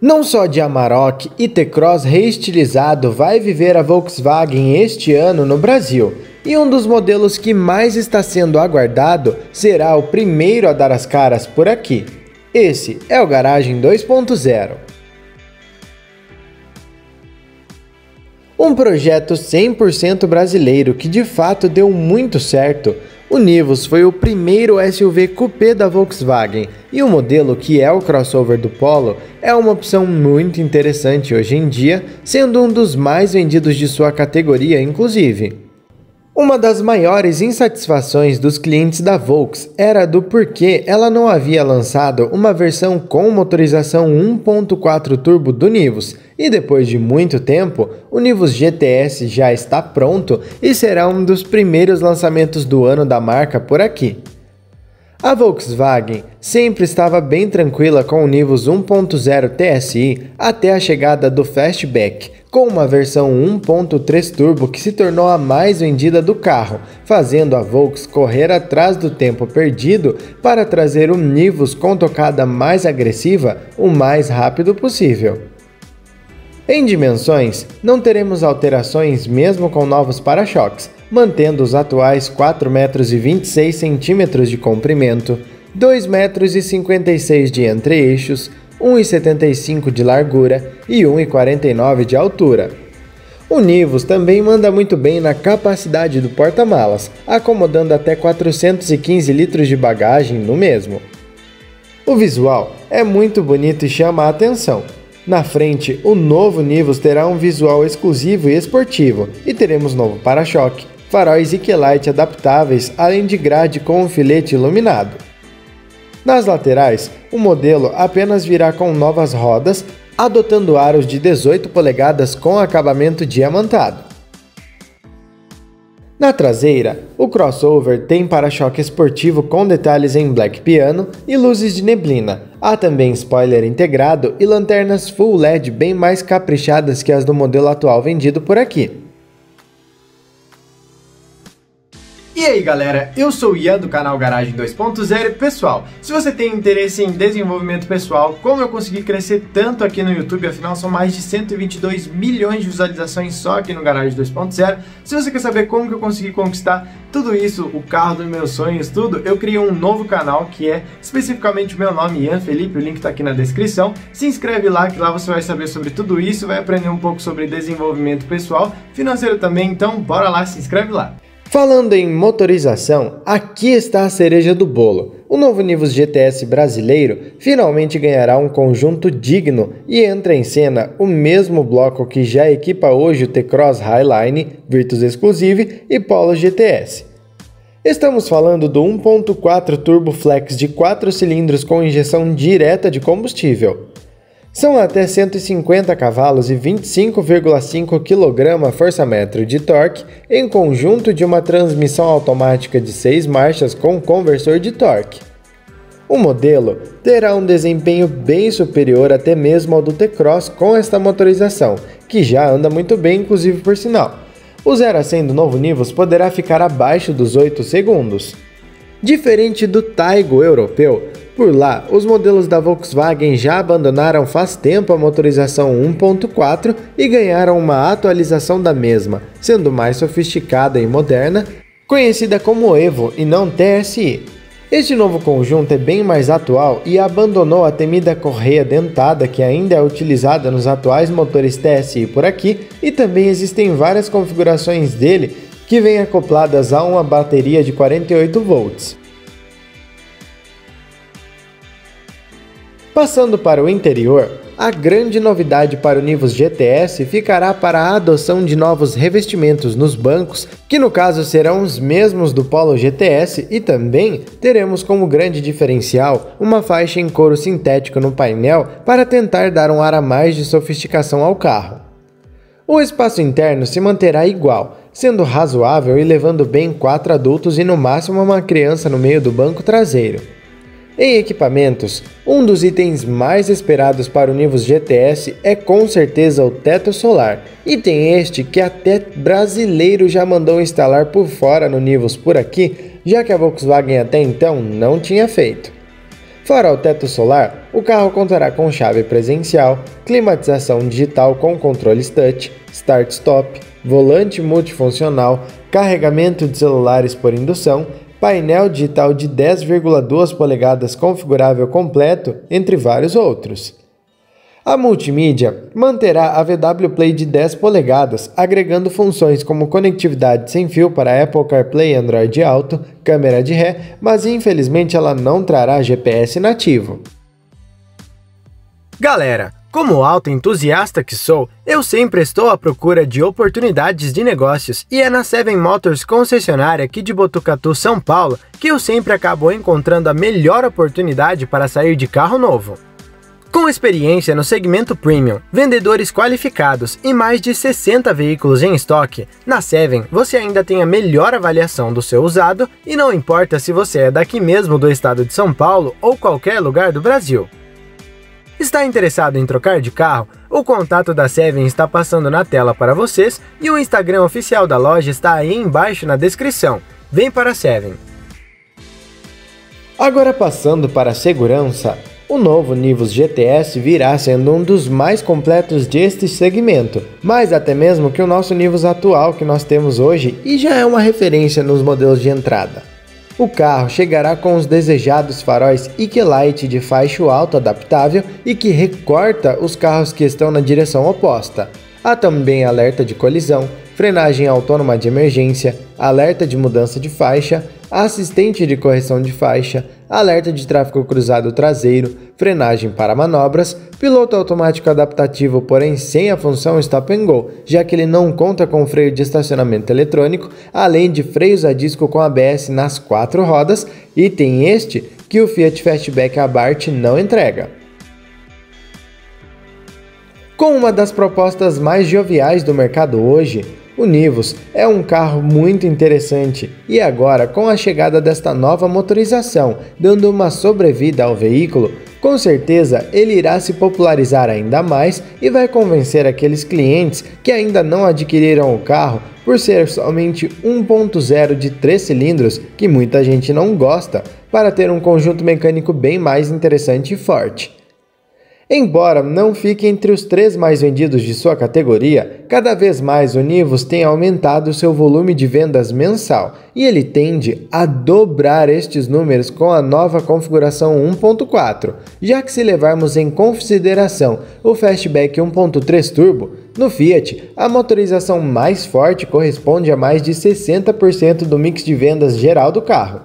Não só de Amarok e T-Cross reestilizado vai viver a Volkswagen este ano no Brasil, e um dos modelos que mais está sendo aguardado será o primeiro a dar as caras por aqui. Esse é o Garagem 2.0. Um projeto 100% brasileiro que de fato deu muito certo. O Nivus foi o primeiro SUV coupé da Volkswagen e o modelo, que é o crossover do Polo, é uma opção muito interessante hoje em dia, sendo um dos mais vendidos de sua categoria inclusive. Uma das maiores insatisfações dos clientes da Volks era do porquê ela não havia lançado uma versão com motorização 1.4 turbo do Nivus, e depois de muito tempo, o Nivus GTS já está pronto e será um dos primeiros lançamentos do ano da marca por aqui. A Volkswagen sempre estava bem tranquila com o Nivus 1.0 TSI até a chegada do Fastback, com uma versão 1.3 turbo que se tornou a mais vendida do carro, fazendo a Volks correr atrás do tempo perdido para trazer um Nivus com tocada mais agressiva o mais rápido possível. Em dimensões, não teremos alterações mesmo com novos para-choques, mantendo os atuais 4,26 m de comprimento, 2,56 m de entre-eixos, 1,75 m de largura e 1,49 m de altura. O Nivus também manda muito bem na capacidade do porta-malas, acomodando até 415 litros de bagagem no mesmo. O visual é muito bonito e chama a atenção. Na frente, o novo Nivus terá um visual exclusivo e esportivo, e teremos novo para-choque, faróis Ike-Lite adaptáveis, além de grade com um filete iluminado. Nas laterais, o modelo apenas virá com novas rodas, adotando aros de 18 polegadas com acabamento diamantado. Na traseira, o crossover tem para-choque esportivo com detalhes em black piano e luzes de neblina. Há também spoiler integrado e lanternas full LED bem mais caprichadas que as do modelo atual vendido por aqui. E aí galera, eu sou o Ian do canal Garagem 2.0 e pessoal, se você tem interesse em desenvolvimento pessoal, como eu consegui crescer tanto aqui no YouTube, afinal são mais de 122 milhões de visualizações só aqui no Garagem 2.0, se você quer saber como que eu consegui conquistar tudo isso, o carro dos meus sonhos, tudo, eu criei um novo canal que é especificamente o meu nome, Ian Felipe, o link tá aqui na descrição, se inscreve lá que lá você vai saber sobre tudo isso, vai aprender um pouco sobre desenvolvimento pessoal, financeiro também, então bora lá, se inscreve lá. Falando em motorização, aqui está a cereja do bolo. O novo Nivus GTS brasileiro finalmente ganhará um conjunto digno e entra em cena o mesmo bloco que já equipa hoje o T-Cross Highline, Virtus Exclusive e Polo GTS. Estamos falando do 1.4 Turbo Flex de 4 cilindros com injeção direta de combustível. São até 150 cavalos e 25,5 kgfm de torque, em conjunto de uma transmissão automática de 6 marchas com conversor de torque. O modelo terá um desempenho bem superior até mesmo ao do T-Cross com esta motorização, que já anda muito bem inclusive por sinal. O 0 a 100 do novo Nivus poderá ficar abaixo dos 8 segundos. Diferente do Taigo europeu, por lá, os modelos da Volkswagen já abandonaram faz tempo a motorização 1.4 e ganharam uma atualização da mesma, sendo mais sofisticada e moderna, conhecida como Evo e não TSI. Este novo conjunto é bem mais atual e abandonou a temida correia dentada que ainda é utilizada nos atuais motores TSI por aqui, e também existem várias configurações dele que vêm acopladas a uma bateria de 48 volts. Passando para o interior, a grande novidade para o Nivus GTS ficará para a adoção de novos revestimentos nos bancos, que no caso serão os mesmos do Polo GTS, e também teremos como grande diferencial uma faixa em couro sintético no painel para tentar dar um ar a mais de sofisticação ao carro. O espaço interno se manterá igual, sendo razoável e levando bem 4 adultos e no máximo uma criança no meio do banco traseiro. Em equipamentos, um dos itens mais esperados para o Nivus GTS é com certeza o teto solar, item este que até brasileiro já mandou instalar por fora no Nivus por aqui, já que a Volkswagen até então não tinha feito. Fora o teto solar, O carro contará com chave presencial, climatização digital com controles touch, start-stop, volante multifuncional, carregamento de celulares por indução, painel digital de 10,2 polegadas configurável completo, entre vários outros. A multimídia manterá a VW Play de 10 polegadas, agregando funções como conectividade sem fio para Apple CarPlay e Android Auto, câmera de ré, mas infelizmente ela não trará GPS nativo. Galera, como autoentusiasta que sou, eu sempre estou à procura de oportunidades de negócios e é na Seven Motors concessionária aqui de Botucatu, São Paulo, que eu sempre acabo encontrando a melhor oportunidade para sair de carro novo. Com experiência no segmento Premium, vendedores qualificados e mais de 60 veículos em estoque, na Seven você ainda tem a melhor avaliação do seu usado e não importa se você é daqui mesmo do estado de São Paulo ou qualquer lugar do Brasil. Está interessado em trocar de carro? O contato da Seven está passando na tela para vocês e o Instagram oficial da loja está aí embaixo na descrição. Vem para a Seven! Agora passando para a segurança. O novo Nivus GTS virá sendo um dos mais completos deste segmento, mais até mesmo que o nosso Nivus atual que nós temos hoje e já é uma referência nos modelos de entrada. O carro chegará com os desejados faróis Ike-Lite de facho alto adaptável e que recorta os carros que estão na direção oposta. Há também alerta de colisão, frenagem autônoma de emergência, alerta de mudança de faixa, assistente de correção de faixa, alerta de tráfego cruzado traseiro, frenagem para manobras, piloto automático adaptativo porém sem a função stop and go, já que ele não conta com freio de estacionamento eletrônico, além de freios a disco com ABS nas 4 rodas, item este que o Fiat Fastback Abarth não entrega. Com uma das propostas mais joviais do mercado hoje, o Nivus é um carro muito interessante e agora com a chegada desta nova motorização, dando uma sobrevida ao veículo, com certeza ele irá se popularizar ainda mais e vai convencer aqueles clientes que ainda não adquiriram o carro por ser somente 1.0 de 3 cilindros, que muita gente não gosta, para ter um conjunto mecânico bem mais interessante e forte. Embora não fique entre os 3 mais vendidos de sua categoria, cada vez mais o Nivus tem aumentado seu volume de vendas mensal e ele tende a dobrar estes números com a nova configuração 1.4, já que se levarmos em consideração o Fastback 1.3 Turbo, no Fiat, a motorização mais forte corresponde a mais de 60% do mix de vendas geral do carro.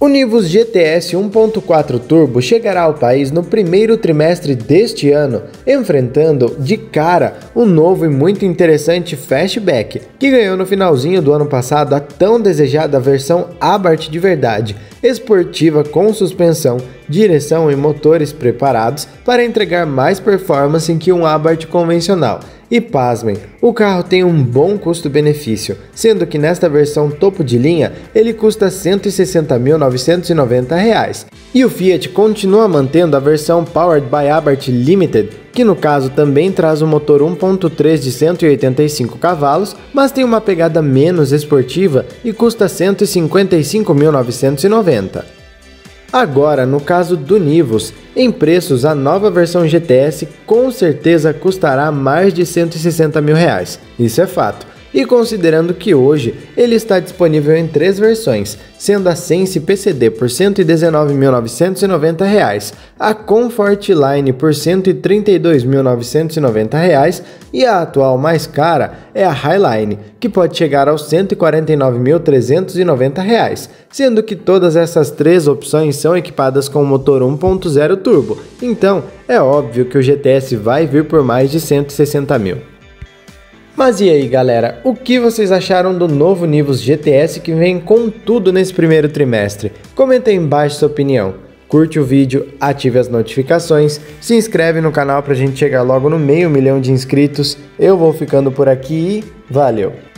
O Nivus GTS 1.4 Turbo chegará ao país no primeiro trimestre deste ano, enfrentando de cara o novo e muito interessante Fastback, que ganhou no finalzinho do ano passado a tão desejada versão Abarth de verdade, esportiva com suspensão, direção e motores preparados para entregar mais performance que um Abarth convencional. E pasmem, o carro tem um bom custo-benefício, sendo que nesta versão topo de linha ele custa R$ 160.990. E o Fiat continua mantendo a versão Powered by Abarth Limited, que no caso também traz um motor 1.3 de 185 cavalos, mas tem uma pegada menos esportiva e custa R$ 155.990. Agora, no caso do Nivus, em preços a nova versão GTS com certeza custará mais de R$ 160 mil, isso é fato, e considerando que hoje ele está disponível em 3 versões, sendo a Sense PCD por R$ 119.990, a Comfortline por R$ 132.990 e a atual mais cara é a Highline, que pode chegar aos R$ 149.390, sendo que todas essas 3 opções são equipadas com o motor 1.0 turbo, então é óbvio que o GTS vai vir por mais de R$ 160 mil. Mas e aí galera, o que vocês acharam do novo Nivus GTS que vem com tudo nesse primeiro trimestre? Comenta aí embaixo sua opinião, curte o vídeo, ative as notificações, se inscreve no canal pra gente chegar logo no meio milhão de inscritos. Eu vou ficando por aqui e valeu!